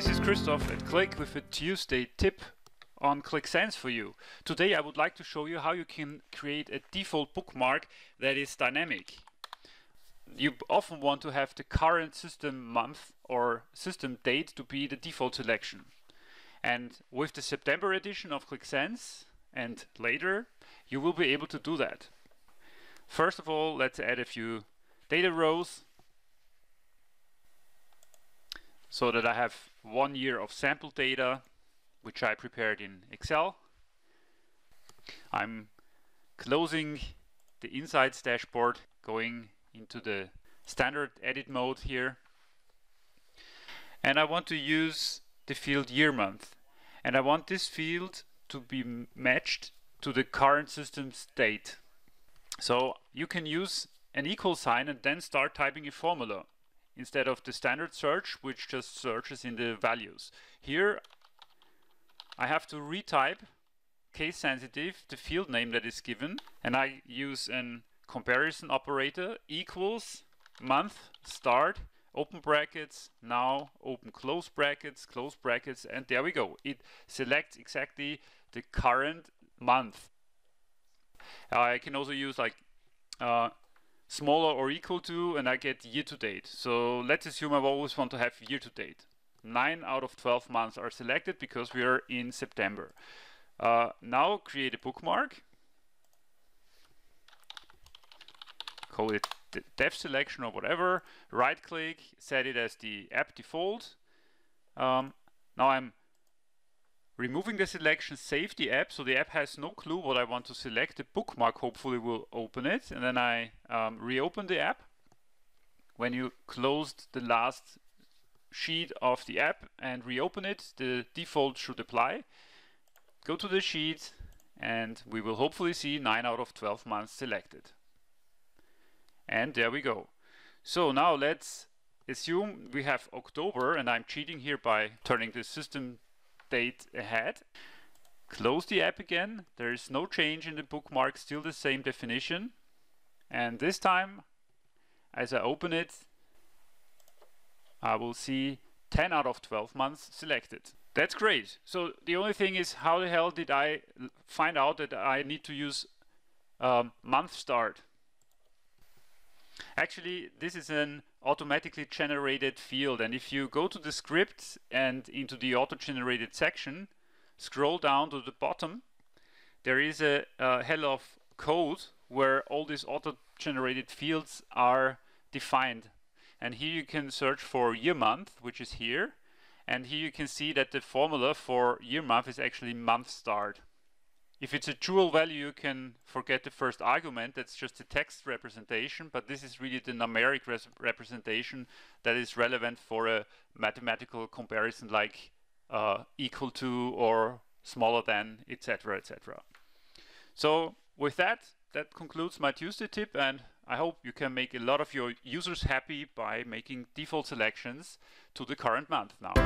This is Christoph at Qlik with a Tuesday tip on Qlik Sense for you. Today I would like to show you how you can create a default bookmark that is dynamic. You often want to have the current system month or system date to be the default selection. And with the September edition of Qlik Sense and later, you will be able to do that. First of all, let's add a few data rows, so that I have 1 year of sample data, which I prepared in Excel. I'm closing the Insights dashboard, going into the standard edit mode here. And I want to use the field year month. And I want this field to be matched to the current system's date. So you can use an equal sign and then start typing a formula, instead of the standard search, which just searches in the values. Here I have to retype, case sensitive, the field name that is given, and I use a comparison operator, equals month start, open brackets, now, open close brackets, and there we go. It selects exactly the current month. I can also use like smaller or equal to, and I get year to date. So let's assume I always want to have year to date. 9 out of 12 months are selected because we are in September. Now create a bookmark. Call it dev selection or whatever. Right click, set it as the app default. Now I'm removing the selection, save the app, so the app has no clue what I want to select. The bookmark hopefully will open it, and then I reopen the app. When you closed the last sheet of the app and reopen it, the default should apply. Go to the sheet, and we will hopefully see 9 out of 12 months selected. And there we go. So now let's assume we have October, and I'm cheating here by turning the system date ahead. Close the app again. There is no change in the bookmark, still the same definition. And this time, as I open it, I will see 10 out of 12 months selected. That's great. So the only thing is, how the hell did I find out that I need to use month start? Actually, this is an automatically generated field, and if you go to the script and into the auto-generated section, scroll down to the bottom, there is a hell of code where all these auto-generated fields are defined. And here you can search for year month, which is here, and here you can see that the formula for year month is actually month start. If it's a dual value, you can forget the first argument. That's just a text representation, but this is really the numeric representation that is relevant for a mathematical comparison like equal to or smaller than, etc., etc. So with that concludes my Tuesday tip, and I hope you can make a lot of your users happy by making default selections to the current month now.